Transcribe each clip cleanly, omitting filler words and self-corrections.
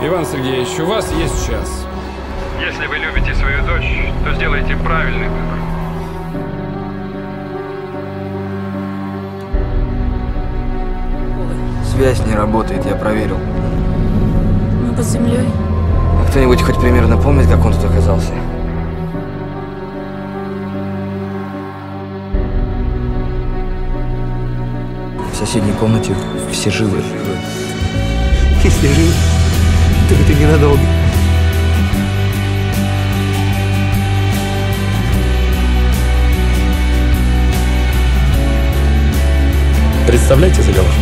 Иван Сергеевич, у вас есть час. Если вы любите свою дочь, то сделайте правильный выбор. Связь не работает, я проверил. Мы под землей. А кто-нибудь хоть примерно помнит, как он тут оказался? В соседней комнате все живы. Если жив, то это ненадолго. Представляете заголовки?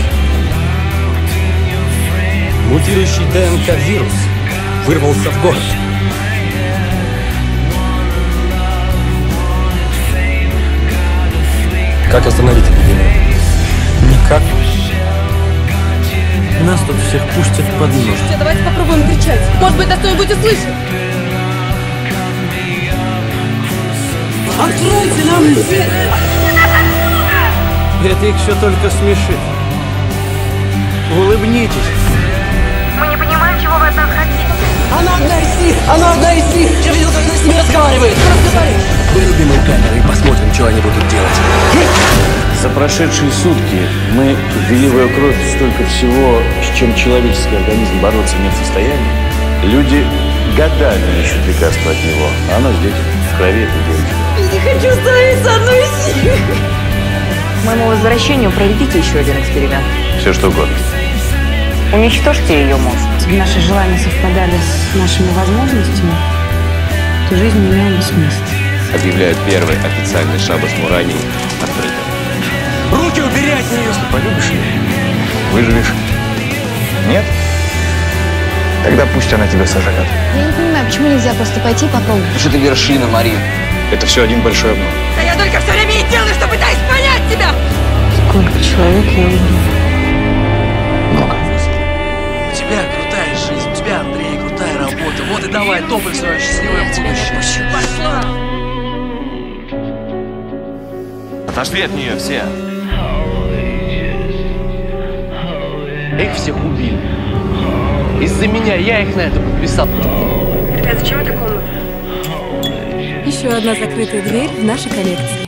Мутирующий ДНК-вирус вырвался в город. Как остановить это дело? Никак. Нас тут всех пустят под нож. Давайте попробуем кричать. Может быть, нас кто-нибудь услышит. Откройте нам дверь! Это их все только смешит. Улыбнитесь. Она одна из них! Я видел, как она с ними разговаривает! Вырубим им камеры и посмотрим, что они будут делать. За прошедшие сутки мы ввели в ее кровь столько всего, с чем человеческий организм бороться не в состоянии. Люди годами ищут лекарства от него, а она здесь в крови этой девочки. Я не хочу становиться одной из них! К моему возвращению проведите еще один эксперимент. Все что угодно. Уничтожьте ее мозг. Если наши желания совпадали с нашими возможностями, то жизнь не имела смысла. Объявляют первый официальный шабаш Мурании открытым. Руки убери от нее! Если полюбишь ее, выживешь. Нет? Тогда пусть она тебя сожрет. Я не понимаю, почему нельзя просто пойти и попробовать? Потому что ты вершина, Марин. Это все один большой обман. Да я только все время и делаю, что пытаюсь понять тебя! Сколько человек я убью? Вот и давай топай в свое счастливое будущее. Пошла! Отошли от нее все. Их всех убили. Из-за меня я их на это подписал. Ребят, зачем эта комната? Еще одна закрытая дверь в нашей коллекции.